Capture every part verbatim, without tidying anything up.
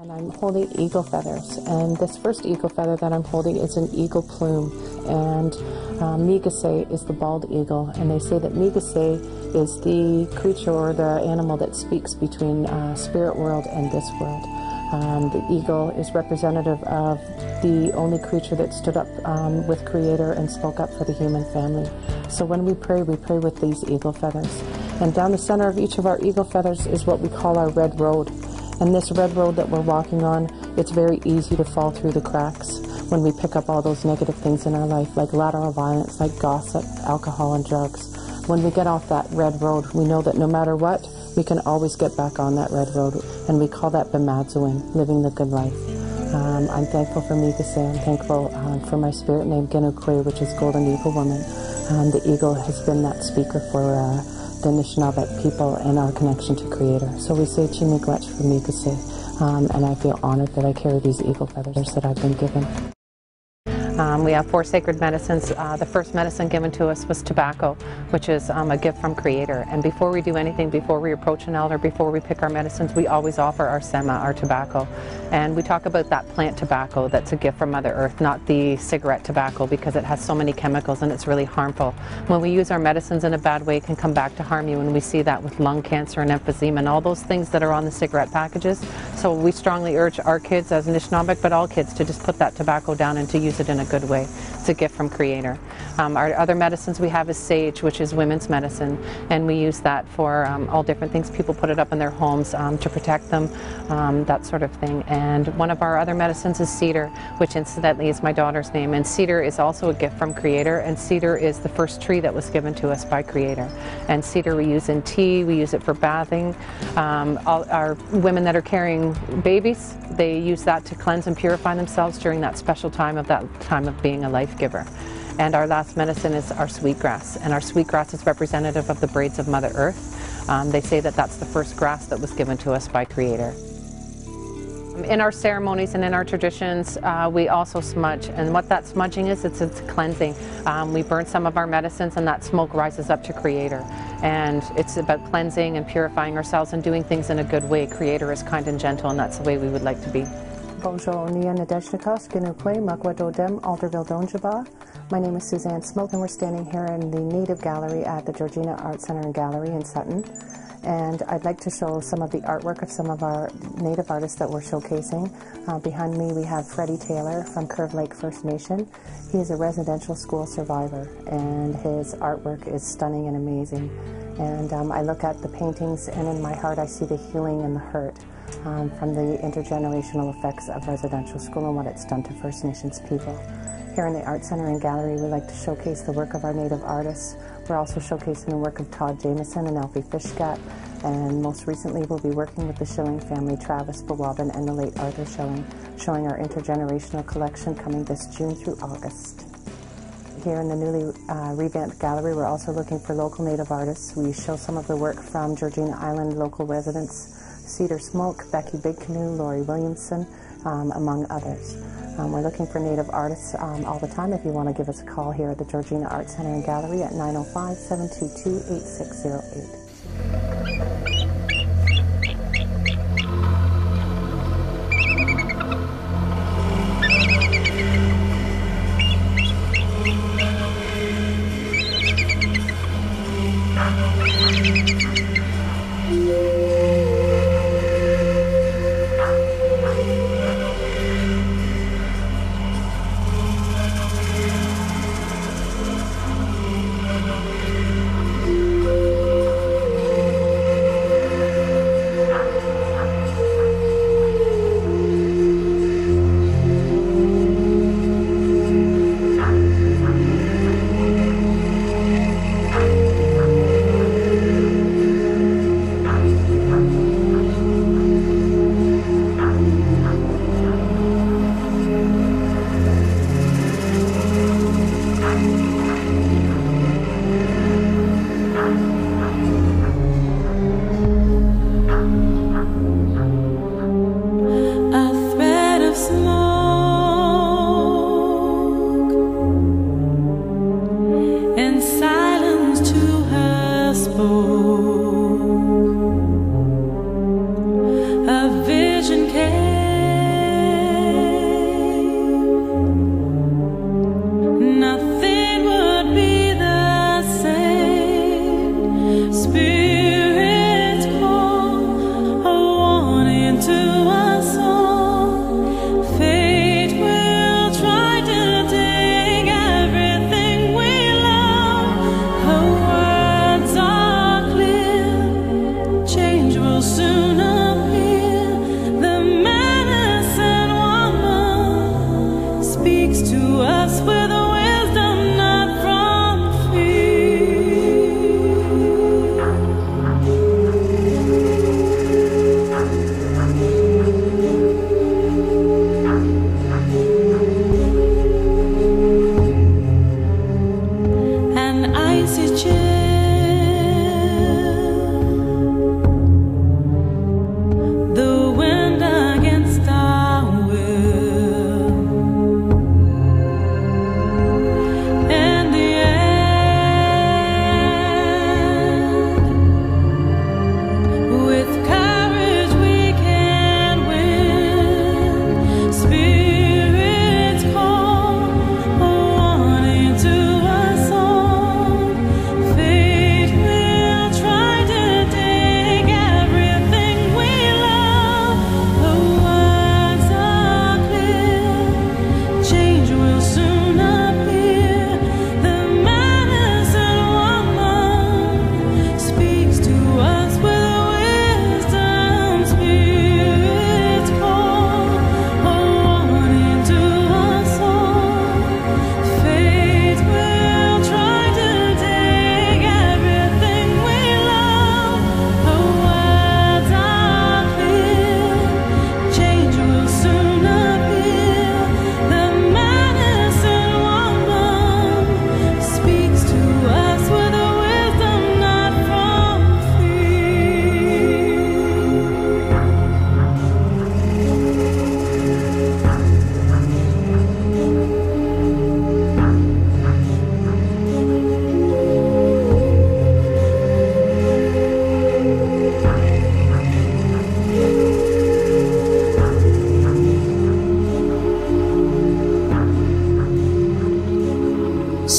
And I'm holding eagle feathers, and this first eagle feather that I'm holding is an eagle plume, and uh, Migase is the bald eagle, and they say that Migase is the creature or the animal that speaks between uh, spirit world and this world. Um, the eagle is representative of the only creature that stood up um, with Creator and spoke up for the human family. So when we pray, we pray with these eagle feathers. And down the center of each of our eagle feathers is what we call our red road. And this red road that we're walking on, it's very easy to fall through the cracks when we pick up all those negative things in our life, like lateral violence, like gossip, alcohol, and drugs. When we get off that red road, we know that no matter what, we can always get back on that red road. And we call that Bimadzowin, living the good life. Um, I'm thankful for Migase. I'm thankful um, for my spirit name, Genu Kui, which is Golden Eagle Woman. Um, the eagle has been that speaker for uh, the Anishinaabek people and our connection to Creator. So we say Chi Miigwech for Migase, um, and I feel honored that I carry these eagle feathers that I've been given. Um, we have four sacred medicines. Uh, the first medicine given to us was tobacco, which is um, a gift from Creator. And before we do anything, before we approach an elder, before we pick our medicines, we always offer our SEMA, our tobacco. And we talk about that plant tobacco that's a gift from Mother Earth, not the cigarette tobacco, because it has so many chemicals and it's really harmful. When we use our medicines in a bad way, it can come back to harm you, and we see that with lung cancer and emphysema and all those things that are on the cigarette packages. So we strongly urge our kids as Anishinaabek, but all kids, to just put that tobacco down and to use it in a good way. It's a gift from Creator. Um, our other medicines we have is sage, which is women's medicine, and we use that for um, all different things. People put it up in their homes um, to protect them, um, that sort of thing. And one of our other medicines is cedar, which incidentally is my daughter's name, and cedar is also a gift from Creator, and cedar is the first tree that was given to us by Creator. And cedar we use in tea, we use it for bathing. Um, all our women that are carrying babies, they use that to cleanse and purify themselves during that special time of that time of being a life giver. And our last medicine is our sweetgrass, and our sweetgrass is representative of the braids of Mother Earth. Um, they say that that's the first grass that was given to us by Creator. In our ceremonies and in our traditions, uh, we also smudge, and what that smudging is, it's, it's cleansing. Um, we burn some of our medicines, and that smoke rises up to Creator. And it's about cleansing and purifying ourselves and doing things in a good way. Creator is kind and gentle, and that's the way we would like to be. Bonjour, Nia Nadeshnikas, Genu Kui, Makwatodem, Alderville Donjaba. My name is Suzanne Smoke, and we're standing here in the Native Gallery at the Georgina Arts Center and Gallery in Sutton. And I'd like to show some of the artwork of some of our Native artists that we're showcasing. Uh, behind me we have Freddie Taylor from Curve Lake First Nation. He is a residential school survivor, and his artwork is stunning and amazing. And um, I look at the paintings, and in my heart I see the healing and the hurt Um, from the intergenerational effects of residential school and what it's done to First Nations people. Here in the Art Center and Gallery, we like to showcase the work of our Native artists. We're also showcasing the work of Todd Jamison and Alfie Fishcat, and most recently we'll be working with the Schilling family, Travis Bowaben and the late Arthur Schilling, showing our intergenerational collection coming this June through August. Here in the newly uh, revamped gallery, we're also looking for local Native artists. We show some of the work from Georgina Island local residents, Cedar Smoke, Becky Big Canoe, Lori Williamson, um, among others. Um, we're looking for Native artists um, all the time. If you want to give us a call here at the Georgina Arts Center and Gallery at nine oh five, seven two two, eight six oh eight.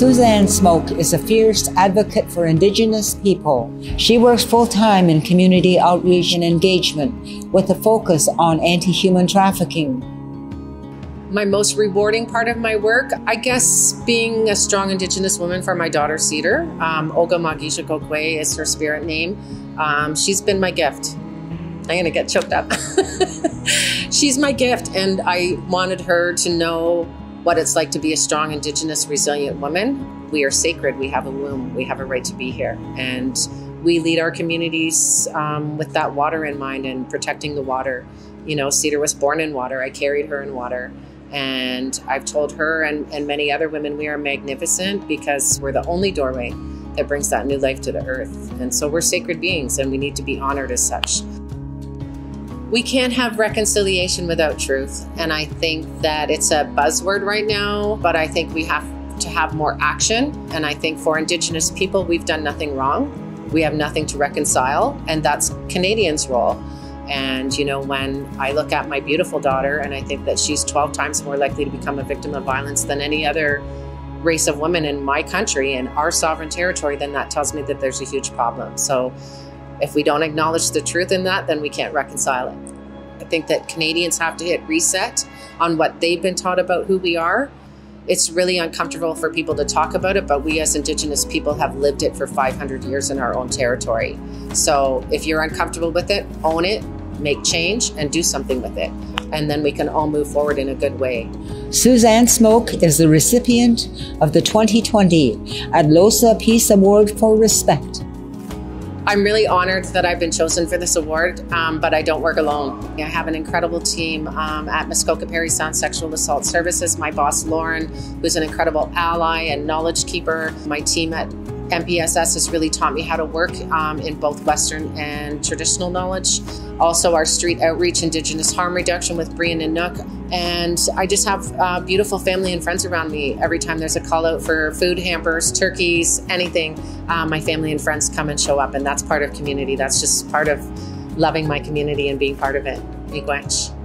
Suzanne Smoke is a fierce advocate for Indigenous people. She works full-time in community outreach and engagement with a focus on anti-human trafficking. My most rewarding part of my work, I guess, being a strong Indigenous woman for my daughter Cedar. Um, Ogimaa Geeziko Kwe is her spirit name. Um, she's been my gift. I'm gonna get choked up. She's my gift, and I wanted her to know what it's like to be a strong, Indigenous, resilient woman. We are sacred, we have a womb, we have a right to be here. And we lead our communities um, with that water in mind and protecting the water. You know, Cedar was born in water, I carried her in water. And I've told her and, and many other women, we are magnificent because we're the only doorway that brings that new life to the earth. And so we're sacred beings and we need to be honored as such. We can't have reconciliation without truth. And I think that it's a buzzword right now, but I think we have to have more action. And I think for Indigenous people, we've done nothing wrong. We have nothing to reconcile, and that's Canadians' role. And you know, when I look at my beautiful daughter and I think that she's twelve times more likely to become a victim of violence than any other race of women in my country and our sovereign territory, then that tells me that there's a huge problem. So, if we don't acknowledge the truth in that, then we can't reconcile it. I think that Canadians have to hit reset on what they've been taught about who we are. It's really uncomfortable for people to talk about it, but we as Indigenous people have lived it for five hundred years in our own territory. So if you're uncomfortable with it, own it, make change, and do something with it. And then we can all move forward in a good way. Suzanne Smoke is the recipient of the twenty twenty Adlosa Peace Award for Respect. I'm really honored that I've been chosen for this award, um, but I don't work alone. I have an incredible team um, at Muskoka/Parry Sound Sexual Assault Services. My boss, Lauren, who's an incredible ally and knowledge keeper. My team at M P S S has really taught me how to work um, in both Western and traditional knowledge. Also our street outreach, Indigenous harm reduction with Breein and Nook. And I just have uh, beautiful family and friends around me. Every time there's a call out for food, hampers, turkeys, anything, uh, my family and friends come and show up, and that's part of community. That's just part of loving my community and being part of it. Miigwech.